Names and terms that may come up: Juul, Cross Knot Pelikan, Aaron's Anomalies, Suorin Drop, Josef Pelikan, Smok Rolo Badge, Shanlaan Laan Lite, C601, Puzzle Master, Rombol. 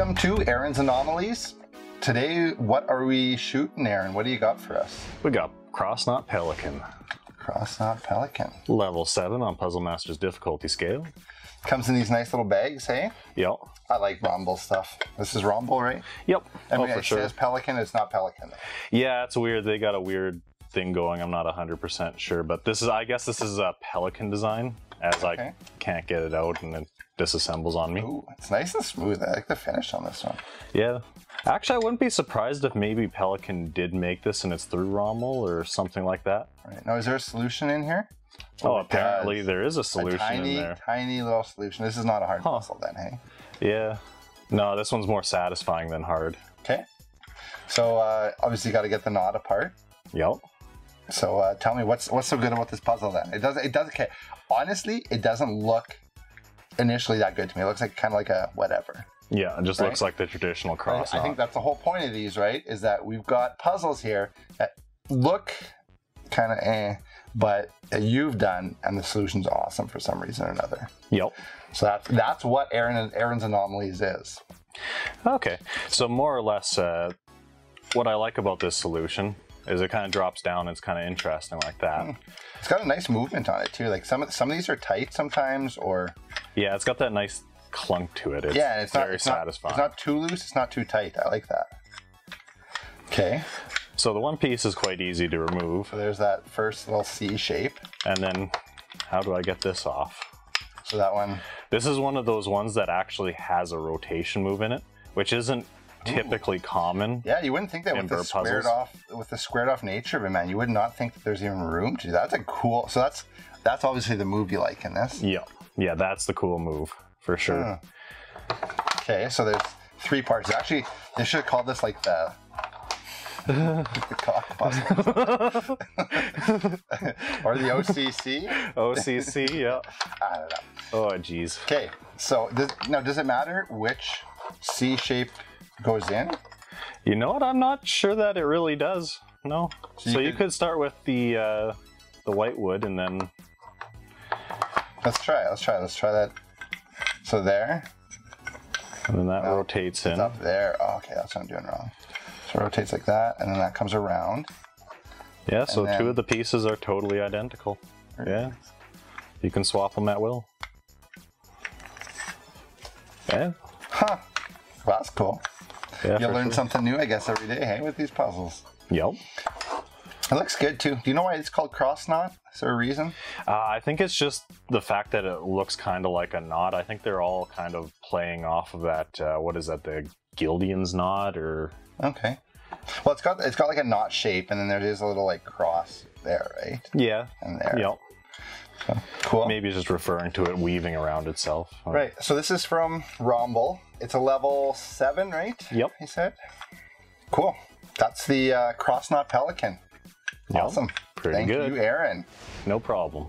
welcome to Aaron's Anomalies. Today, what are we shooting, Aaron? What do you got for us? We got Cross Knot Pelikan. Cross Knot Pelikan. Level 7 on Puzzle Master's difficulty scale. Comes in these nice little bags, hey? Yep. I like Rombol stuff. This is Rombol, right? Yep. And it says Pelikan, it's not Pelikan. Yeah, it's weird. They got a weird thing going. I'm not 100% sure, but this is, I guess this is a Pelikan design, as I can't get it out and it disassembles on me. Ooh, it's nice and smooth. I like the finish on this one. Yeah. Actually, I wouldn't be surprised if maybe Pelikan did make this and it's through Rommel or something like that. Right. Now, is there a solution in here? Oh, apparently there is a solution in there. Tiny little solution. This is not a hard puzzle then, hey? Yeah. No, this one's more satisfying than hard. Okay. So, obviously you got to get the knot apart. Yep. So, tell me, what's so good about this puzzle then? Okay, honestly, it doesn't look initially that good to me. It looks like kind of like a whatever. Yeah, it just looks like the traditional cross knot. I think that's the whole point of these, right? Is that we've got puzzles here that look kind of but you've done, and the solution's awesome for some reason or another. Yep. So that's what Aaron's Anomalies is. Okay, so more or less, what I like about this solution is it kind of drops down. It's kind of interesting like that. It's got a nice movement on it too. Like some of these are tight sometimes, or yeah, it's got that nice clunk to it. It's very satisfying. It's not too loose. It's not too tight. I like that. Okay. So the one piece is quite easy to remove. So there's that first little C shape. And then how do I get this off? So that one. This is one of those ones that actually has a rotation move in it, which isn't typically common. Yeah, you wouldn't think that with the squared off nature of it, man. You would not think that there's even room to do that. That's a cool. So that's obviously the move you like in this. Yeah, yeah, that's the cool move for sure. Okay, so there's three parts. Actually, they should have called this like the cock puzzle or the OCC. OCC, yeah. I don't know. Oh, geez. Okay, so now does it matter which C shape goes in? You know what? I'm not sure that it really does. No. So you could start with the white wood and then let's try that. So there. And then that rotates in. It's up there. Oh, okay, that's what I'm doing wrong. So it rotates like that, and then that comes around. Yeah, so then two of the pieces are totally identical. Yeah. You can swap them at will. Yeah. Huh. Well, that's cool. Yeah, you learn something new, I guess, every day, hey, with these puzzles. Yep. It looks good, too. Do you know why it's called cross knot? Is there a reason? I think it's just the fact that it looks kind of like a knot. I think they're all kind of playing off of that, what is that, the Gildian's knot? Or okay. Well, it's got like a knot shape, and then there is a little, like, cross there, right? Yeah. And there. Yep. So, cool. Maybe it's just referring to it weaving around itself. Or right. So this is from Rombol. It's a level 7, right? Yep. He said. Cool. That's the Cross Knot Pelikan. Awesome. Pretty good. Thank you, Aaron. No problem.